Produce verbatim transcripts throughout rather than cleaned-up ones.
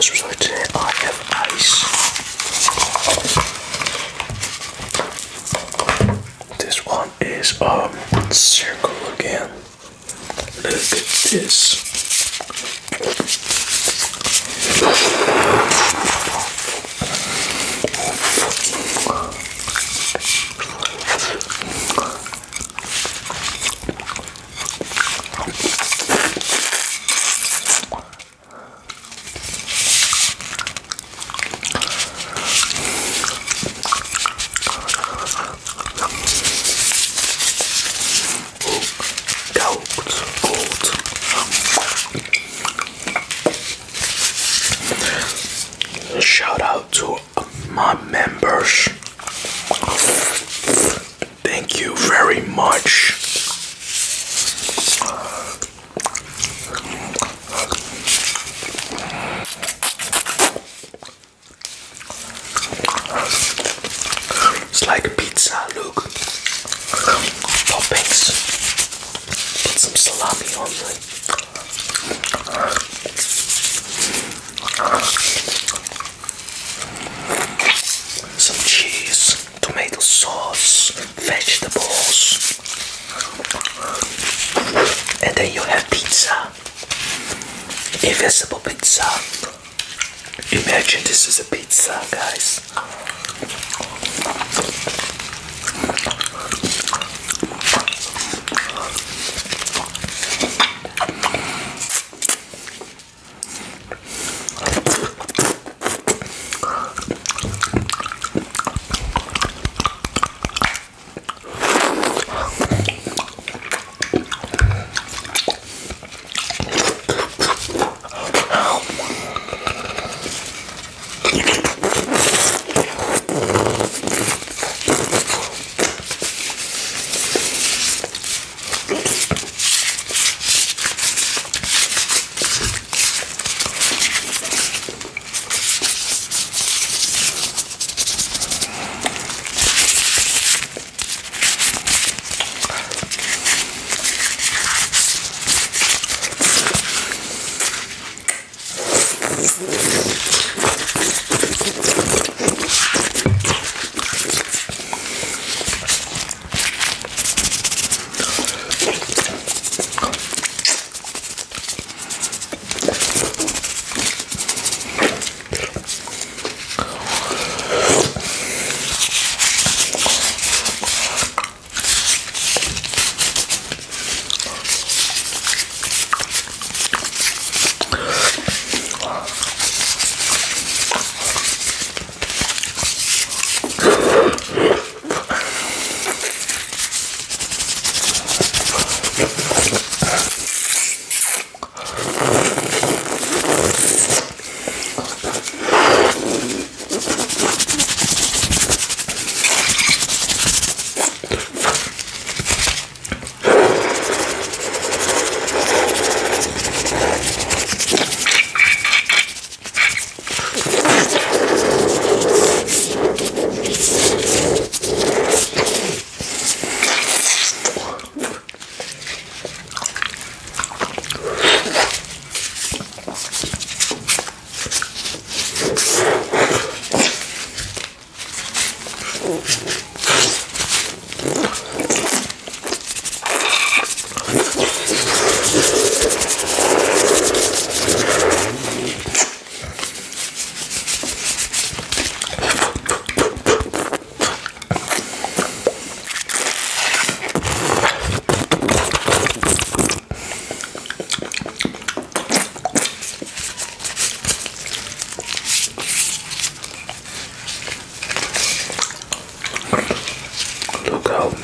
breakfast was right in it. I have ice. This one is um circle again. Look at this. Shout out to my members. Thank you very much. It's like pizza, look. Toppings. Put some salami on it. Some cheese, tomato sauce, vegetables, and then you have pizza, invisible pizza. Imagine this is a pizza, guys.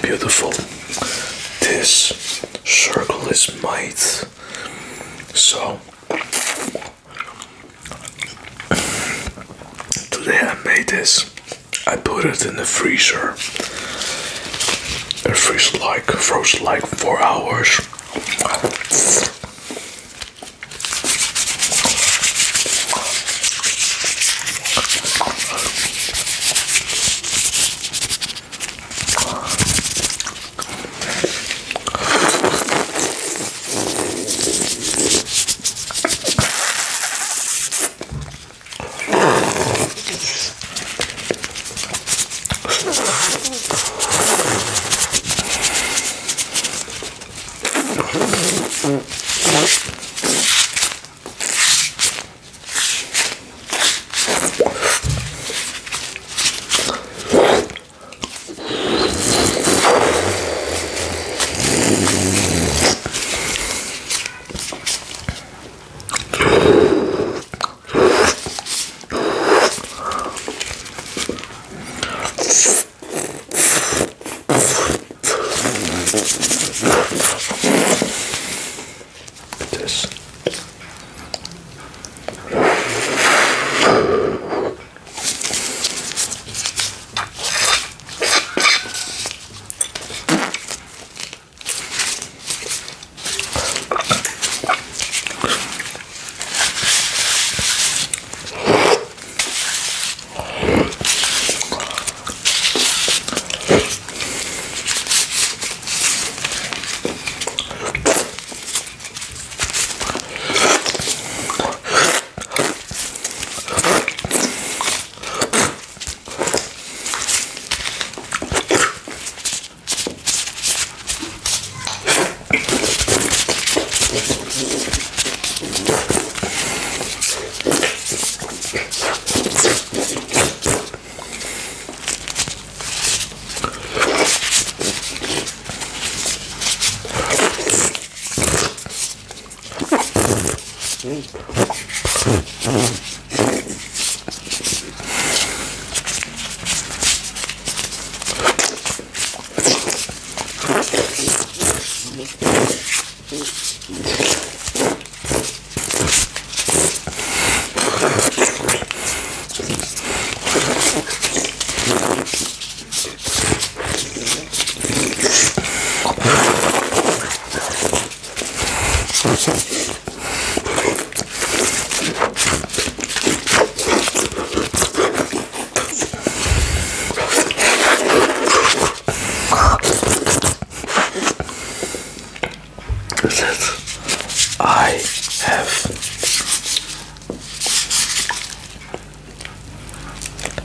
Beautiful. This circle is made. So today I made this. I put it in the freezer. It froze like froze like four hours.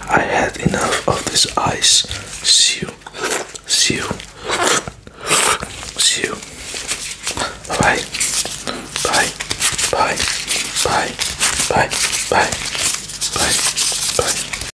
I had enough of this ice. See you